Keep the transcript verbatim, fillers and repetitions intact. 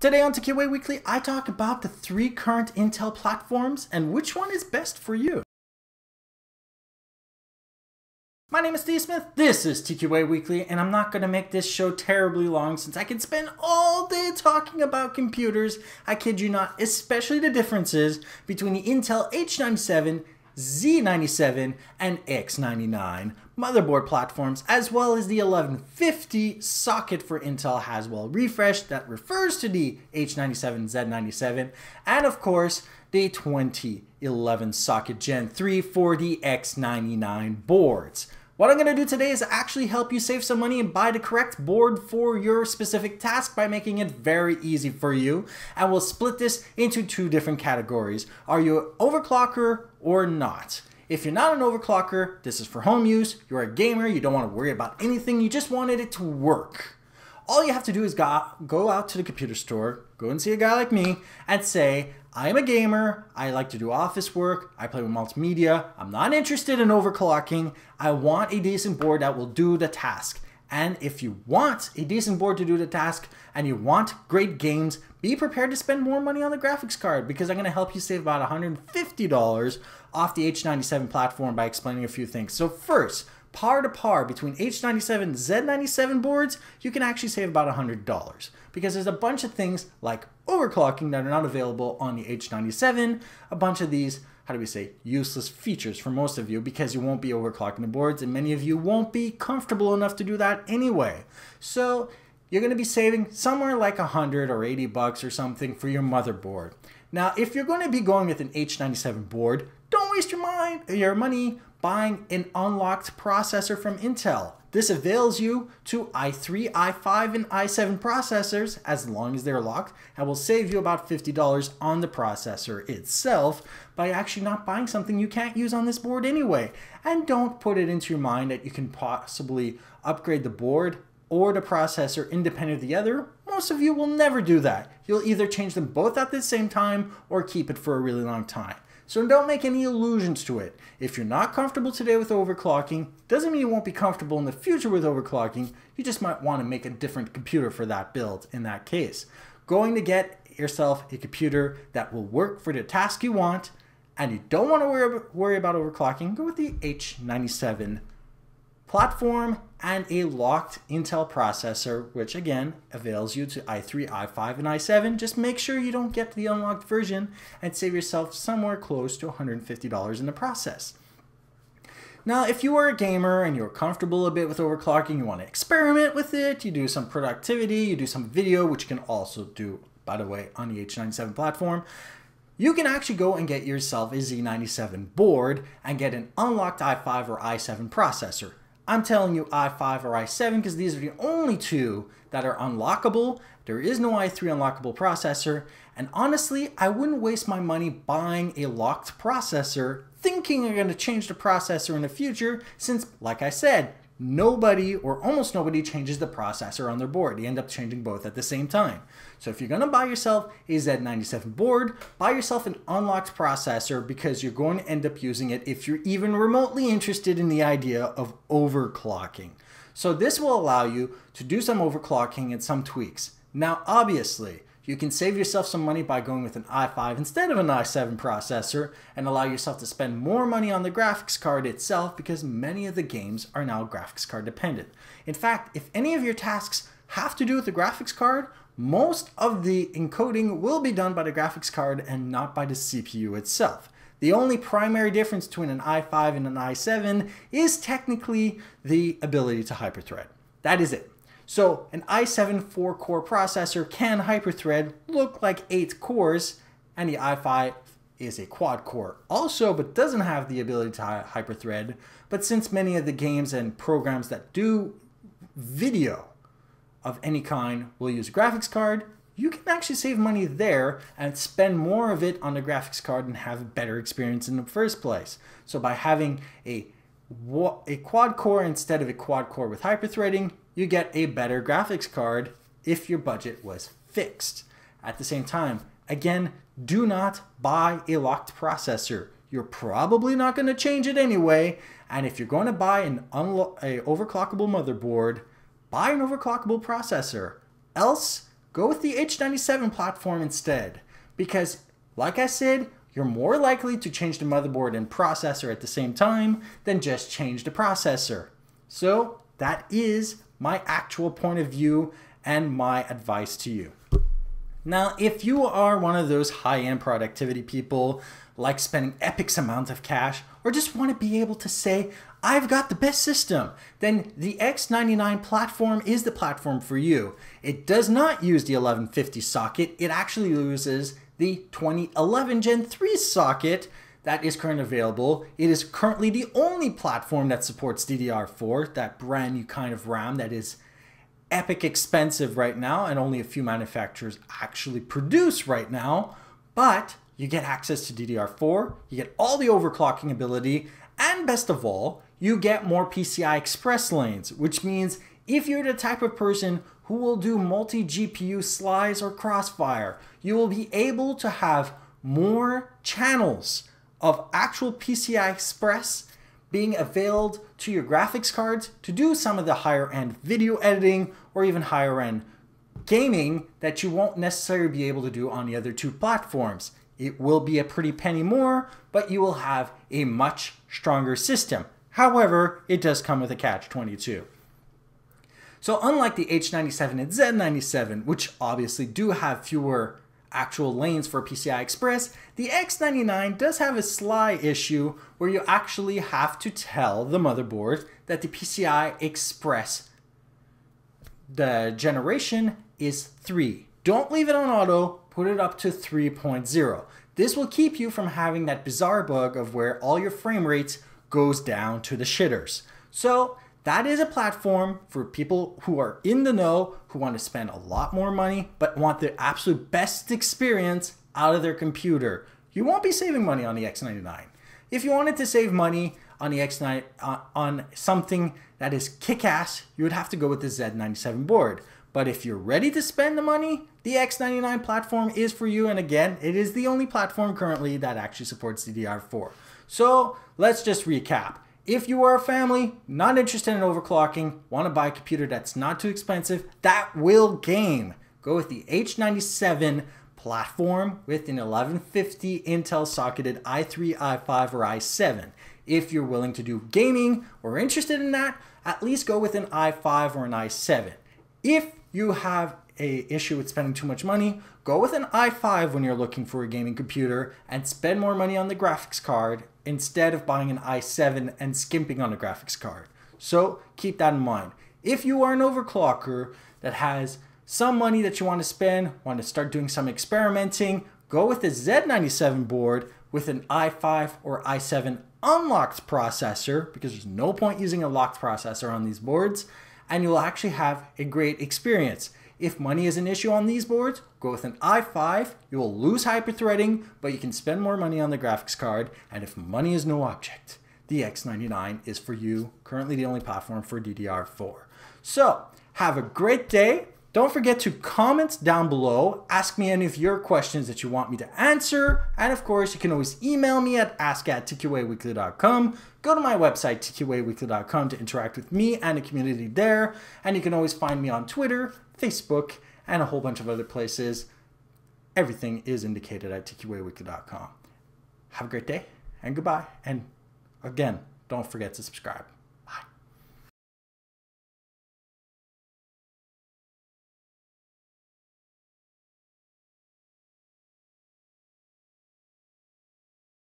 Today on T Q A Weekly, I talk about the three current Intel platforms and which one is best for you. My name is Steve Smith, this is T Q A Weekly, and I'm not going to make this show terribly long since I can spend all day talking about computers, I kid you not, especially the differences between the Intel H ninety-seven, Z ninety-seven, and X ninety-nine motherboard platforms, as well as the eleven fifty socket for Intel Haswell Refresh that refers to the H ninety-seven, Z ninety-seven, and of course the twenty eleven socket Gen three for the X ninety-nine boards. What I'm going to do today is actually help you save some money and buy the correct board for your specific task by making it very easy for you. And we'll split this into two different categories. Are you an overclocker or not? If you're not an overclocker, this is for home use. You're a gamer. You don't want to worry about anything. You just wanted it to work. All you have to do is go, go out to the computer store, go and see a guy like me and say, I'm a gamer, I like to do office work, I play with multimedia, I'm not interested in overclocking, I want a decent board that will do the task. And if you want a decent board to do the task and you want great games, be prepared to spend more money on the graphics card because I'm going to help you save about one hundred fifty dollars off the H ninety-seven platform by explaining a few things. So first, par to par between H ninety-seven and Z ninety-seven boards, you can actually save about one hundred dollars because there's a bunch of things like overclocking that are not available on the H ninety-seven, a bunch of these, how do we say, useless features for most of you because you won't be overclocking the boards and many of you won't be comfortable enough to do that anyway. So you're going to be saving somewhere like one hundred or eighty bucks or something for your motherboard. Now, if you're going to be going with an H ninety-seven board, don't waste your mind, your money buying an unlocked processor from Intel. This avails you to i three, i five, and i seven processors as long as they're locked and will save you about fifty dollars on the processor itself by actually not buying something you can't use on this board anyway. And don't put it into your mind that you can possibly upgrade the board or the processor independent of the other. Most of you will never do that. You'll either change them both at the same time or keep it for a really long time. So don't make any illusions to it. If you're not comfortable today with overclocking, doesn't mean you won't be comfortable in the future with overclocking. You just might want to make a different computer for that build in that case. Going to get yourself a computer that will work for the task you want and you don't want to worry about overclocking, go with the H ninety-seven platform and a locked Intel processor, which again avails you to i three, i five, and i seven. Just make sure you don't get the unlocked version and save yourself somewhere close to one hundred fifty dollars in the process. Now, if you are a gamer and you're comfortable a bit with overclocking, you want to experiment with it, you do some productivity, you do some video, which you can also do, by the way, on the H ninety-seven platform, you can actually go and get yourself a Z ninety-seven board and get an unlocked i five or i seven processor. I'm telling you i five or i seven because these are the only two that are unlockable. There is no i three unlockable processor. And honestly, I wouldn't waste my money buying a locked processor thinking you're going to change the processor in the future since, like I said, nobody or almost nobody changes the processor on their board. You end up changing both at the same time. So if you're going to buy yourself a Z ninety-seven board, buy yourself an unlocked processor because you're going to end up using it if you're even remotely interested in the idea of overclocking. So this will allow you to do some overclocking and some tweaks. Now, obviously, you can save yourself some money by going with an i five instead of an i seven processor and allow yourself to spend more money on the graphics card itself because many of the games are now graphics card dependent. In fact, if any of your tasks have to do with the graphics card, most of the encoding will be done by the graphics card and not by the C P U itself. The only primary difference between an i five and an i seven is technically the ability to hyperthread. That is it. So an i seven four core processor can hyperthread, look like eight cores, and the i five is a quad core also, but doesn't have the ability to hyperthread. But since many of the games and programs that do video of any kind will use a graphics card, you can actually save money there and spend more of it on the graphics card and have a better experience in the first place. So by having a, a quad core instead of a quad core with hyperthreading, you get a better graphics card if your budget was fixed. At the same time, again, do not buy a locked processor. You're probably not going to change it anyway. And if you're going to buy an unlo- a overclockable motherboard, buy an overclockable processor. Else, go with the H ninety-seven platform instead, because like I said, you're more likely to change the motherboard and processor at the same time than just change the processor. So that is my actual point of view and my advice to you. Now, if you are one of those high-end productivity people, like spending epic amounts of cash, or just want to be able to say, I've got the best system, then the X ninety-nine platform is the platform for you. It does not use the eleven fifty socket, it actually uses the twenty eleven Gen three socket that is currently available. It is currently the only platform that supports D D R four, that brand new kind of RAM that is epic expensive right now and only a few manufacturers actually produce right now, but you get access to D D R four, you get all the overclocking ability, and best of all, you get more P C I Express lanes, which means if you're the type of person who will do multi-G P U slice or crossfire, you will be able to have more channels of actual P C I Express being availed to your graphics cards to do some of the higher end video editing or even higher end gaming that you won't necessarily be able to do on the other two platforms. It will be a pretty penny more, but you will have a much stronger system. However, it does come with a catch twenty-two. So unlike the H ninety-seven and Z ninety-seven, which obviously do have fewer actual lanes for P C I Express, the X ninety-nine does have a sly issue where you actually have to tell the motherboard that the P C I Express the generation is three. Don't leave it on auto, put it up to three point oh. This will keep you from having that bizarre bug of where all your frame rates goes down to the shitters. So that is a platform for people who are in the know, who want to spend a lot more money, but want the absolute best experience out of their computer. You won't be saving money on the X ninety-nine. If you wanted to save money on the X nine, uh, on something that is kick-ass, you would have to go with the Z ninety-seven board. But if you're ready to spend the money, the X ninety-nine platform is for you. And again, it is the only platform currently that actually supports D D R four. So let's just recap. If you are a family, not interested in overclocking, want to buy a computer that's not too expensive, that will game, go with the H ninety-seven platform with an eleven fifty Intel socketed i three, i five, or i seven. If you're willing to do gaming or interested in that, at least go with an i five or an i seven. If you have an issue with spending too much money, go with an i five when you're looking for a gaming computer and spend more money on the graphics card instead of buying an i seven and skimping on a graphics card. So keep that in mind. If you are an overclocker that has some money that you want to spend, want to start doing some experimenting, go with the Z ninety-seven board with an i five or i seven unlocked processor, because there's no point using a locked processor on these boards, and you'll actually have a great experience. If money is an issue on these boards, go with an i five, you will lose hyperthreading, but you can spend more money on the graphics card, and if money is no object, the X ninety-nine is for you, currently the only platform for D D R four. So, have a great day. Don't forget to comment down below, ask me any of your questions that you want me to answer, and of course, you can always email me at ask at T Q A weekly dot com. Go to my website, T Q A weekly dot com, to interact with me and the community there, and you can always find me on Twitter, Facebook, and a whole bunch of other places. Everything is indicated at T Q A weekly dot com. Have a great day, and goodbye. And again, don't forget to subscribe.